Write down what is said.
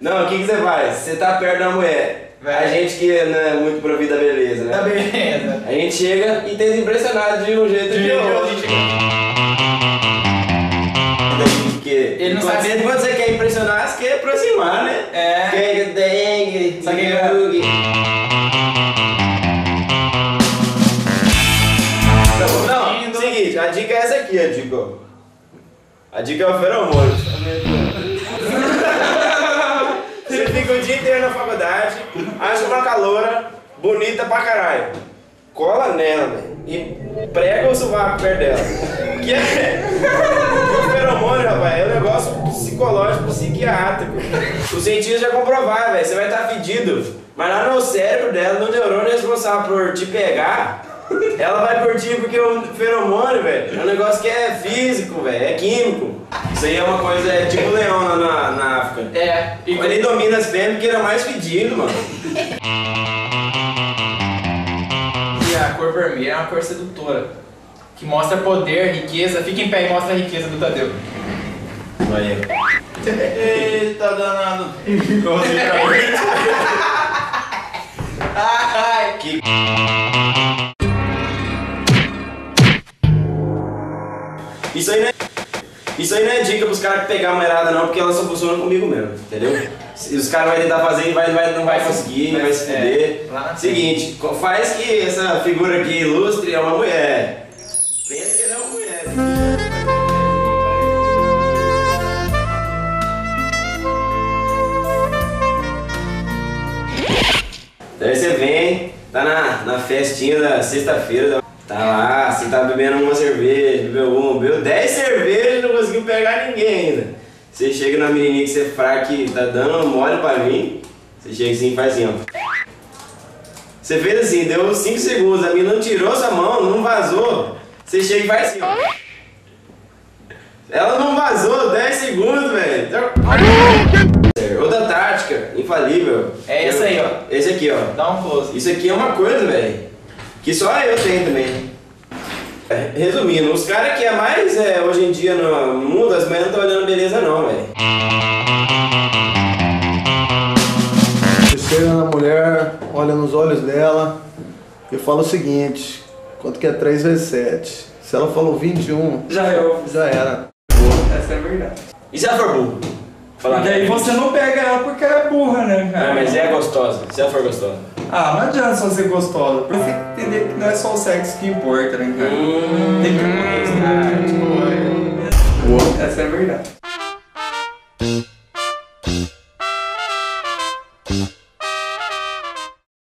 Não, o que você faz? Você tá perto da mulher. A gente que não é muito provida da beleza, né? Da beleza. A gente chega e tem impressionado de um jeito de outro. Porque ele não sabe quando você quer impressionar, você quer aproximar, né? É. Quer dengue, só que a dica é essa aqui, a dica é o feromônio. Você fica o dia inteiro na faculdade, acha uma caloura bonita pra caralho, cola nela, véio, e prega o sovaco perto dela. Que é... O feromônio, rapaz, é um negócio psicológico, psiquiátrico. Os cientistas já comprovaram, velho, você vai estar fedido, mas lá no cérebro dela, no neurônio responsável por te pegar, ela vai curtir porque o feromônio, velho, é um negócio que é físico, velho, é químico. Isso aí é uma coisa, é tipo o leão lá na África. É. E ele domina as fêmeas porque ele é mais fedido, mano. E a cor vermelha é uma cor sedutora, que mostra poder, riqueza. Fica em pé e mostra a riqueza do Thadeu. Olha aí. Eita danado. Ai, que... Isso aí não é dica pros caras pegar a mulherada não, porque ela só funciona comigo mesmo, entendeu? Os caras vão tentar fazer e não vai conseguir, vai se fuder. É. Seguinte, faz que essa figura aqui ilustre é uma mulher. Pensa que ela é uma mulher. Daí você vem, tá na festinha da sexta-feira. Tá lá, você tá bebendo uma cerveja, bebeu 10 cervejas e não conseguiu pegar ninguém ainda. Você chega na menininha que você fraca, que tá dando mole pra mim, você chega assim e faz assim, ó. Você fez assim, deu 5 segundos, a menina não tirou sua mão, não vazou, você chega e faz assim, ó. Ela não vazou, 10 segundos, velho. Outra tática, infalível. É essa aí, ó. Esse aqui, ó. Dá um close. Isso aqui é uma coisa, velho, que só eu tenho também. Resumindo, os caras que é mais hoje em dia no mundo, as mulheres não estão olhando beleza não, velho. Você chega na mulher, olha nos olhos dela e fala o seguinte: quanto que é 3 vezes 7? Se ela falou 21, já era. Essa é verdade. E se ela for burra? E aí você não pega ela porque ela é burra, né, cara? Não, mas é gostosa, se ela for gostosa. Ah, não adianta só ser gostosa, pra você entender que não é só o sexo que importa, né, cara? Tem que conhecer, essa é a verdade.